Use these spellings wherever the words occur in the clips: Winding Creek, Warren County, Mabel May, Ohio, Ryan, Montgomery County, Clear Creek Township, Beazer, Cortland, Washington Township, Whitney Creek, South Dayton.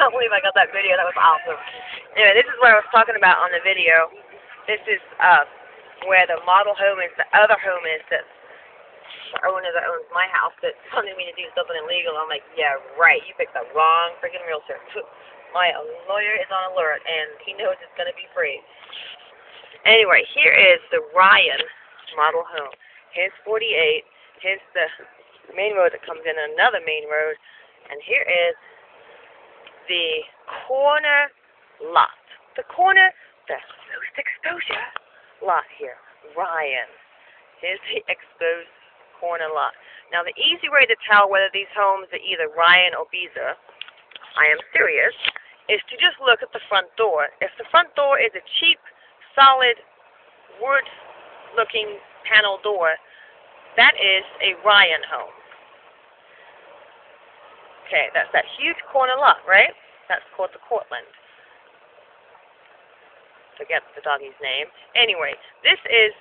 can't believe I got that video. That was awesome. Anyway, this is what I was talking about on the video. This is where the model home is, the other home is, that owner that owns my house that's wanting me to do something illegal. I'm like, yeah, right. You picked the wrong freaking realtor. My lawyer is on alert, and he knows it's going to be free. Anyway, here is the Ryan model home. Here's 48. Here's the main road that comes in another main road. And here is the corner lot. The corner, the most exposure lot here. Ryan. Here's the exposed corner lot. Now, the easy way to tell whether these homes are either Ryan or Beazer, I am serious, is to just look at the front door. If the front door is a cheap, solid, wood-looking panel door, that is a Ryan home. Okay, that's that huge corner lot, right? That's called the Cortland. Forget the doggy's name. Anyway, this is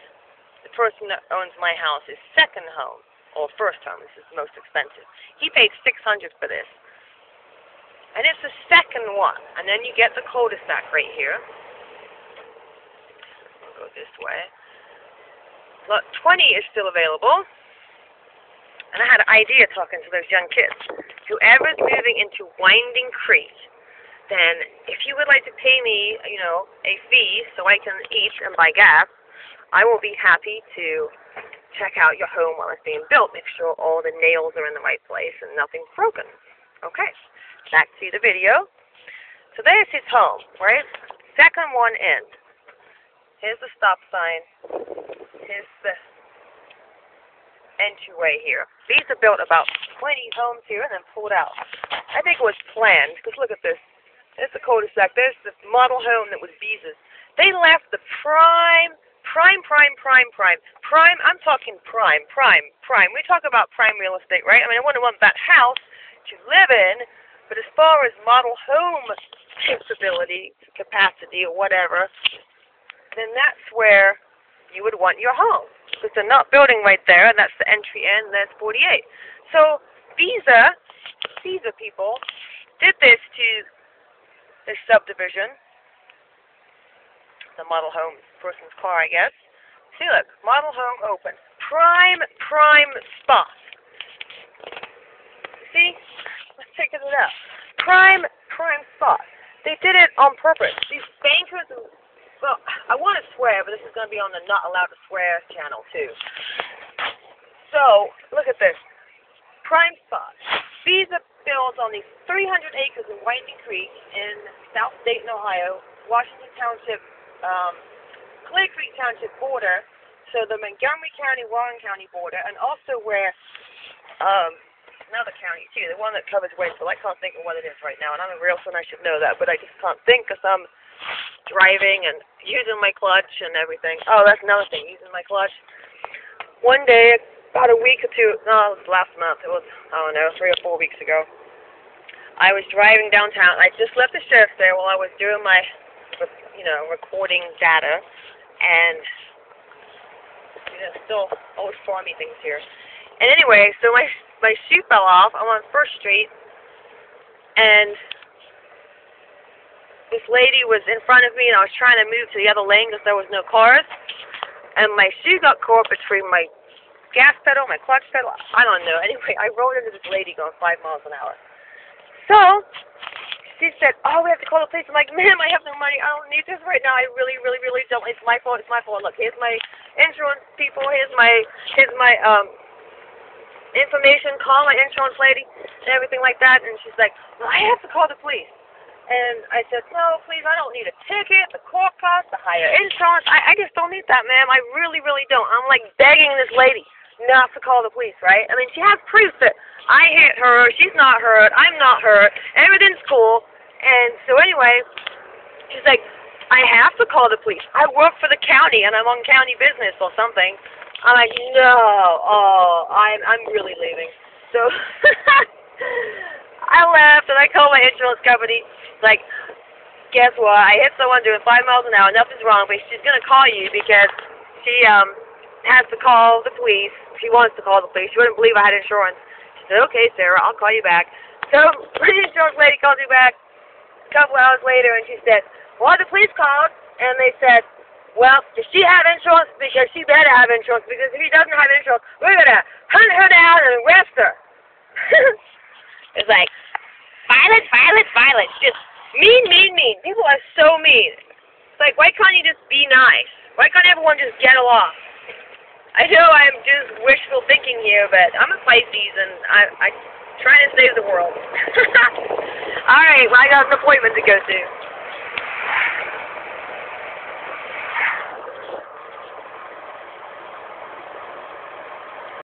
the person that owns my house, his second home, or first home. This is the most expensive. He paid $600 for this. And it's the second one. And then you get the cul-de-sac right here. I'll go this way. Lot 20 is still available. And I had an idea talking to those young kids. Whoever's moving into Winding Creek, then if you would like to pay me, you know, a fee so I can eat and buy gas, I will be happy to check out your home while it's being built, make sure all the nails are in the right place and nothing's broken. Okay, back to the video. So there's his home, right? Second one in. Here's the stop sign. Here's the entryway here. These are built about 20 homes here and then pulled out. I think it was planned, because look at this. There's the cul-de-sac. There's the model home that was Beezer's. They left the prime, I'm talking prime. We talk about prime real estate, right? I mean, I wouldn't want that house to live in, but as far as model home capability, capacity, or whatever, then that's where you would want your home. Because they're not building right there, and that's the entry in, and that's 48. So these people did this to this subdivision, the model home person's car, I guess. See, look, model home open. Prime spot. See? Let's check it out. Prime spot. They did it on purpose. These bankers, well, I want to swear, but this is going to be on the Not Allowed to Swear channel, too. So, look at this. Prime spot. Beazer builds on these 300 acres in Whitney Creek in South Dayton, Ohio, Washington Township, Clear Creek Township border, so the Montgomery County, Warren County border, and also where another county too, the one that covers Waitsville. I can't think of what it is right now, and I'm a realtor and I should know that, but I just can't think because I'm driving and using my clutch and everything. Oh, that's another thing, using my clutch. One day, about a week or two, no, it was last month, it was, I don't know, 3 or 4 weeks ago, I was driving downtown. I just left the sheriff's there while I was doing my recording data, and still old farmy things here. And anyway, so my shoe fell off. I'm on First Street, and this lady was in front of me, and I was trying to move to the other lane because there was no cars, and my shoe got caught between my gas pedal, my clutch pedal. I don't know. Anyway, I rolled into this lady going 5 miles an hour. So she said, oh, we have to call the police. I'm like, ma'am, I have no money. I don't need this right now. I really, really, really don't. It's my fault. It's my fault. Look, here's my insurance people. Here's my information. Call my insurance lady and everything like that. And she's like, well, I have to call the police. And I said, no, please, I don't need a ticket, the court costs, the higher insurance. I just don't need that, ma'am. I really, really don't. I'm like begging this lady not to call the police, right? I mean, she has proof that I hit her, she's not hurt, I'm not hurt, everything's cool. And so anyway, she's like, I have to call the police. I work for the county, and I'm on county business or something. I'm like, no, oh, I'm really leaving. So I left, and I called my insurance company. Like, guess what? I hit someone doing 5 miles an hour. Nothing's wrong, but she's going to call you because she has to call the police. She wants to call the police. She wouldn't believe I had insurance. She said, okay, Sarah, I'll call you back. So the insurance lady called me back. a couple hours later, and she said, well, the police called, and they said, well, does she have insurance? Because she better have insurance, because if she doesn't have insurance, we're going to hunt her down and arrest her. It's like, violence, violence, violence. Just mean, mean, mean. People are so mean. It's like, why can't you just be nice? Why can't everyone just get along? I know I'm just wishful thinking here, but I'm a Pisces, and I'm trying to save the world. All right, well, I got an appointment to go to.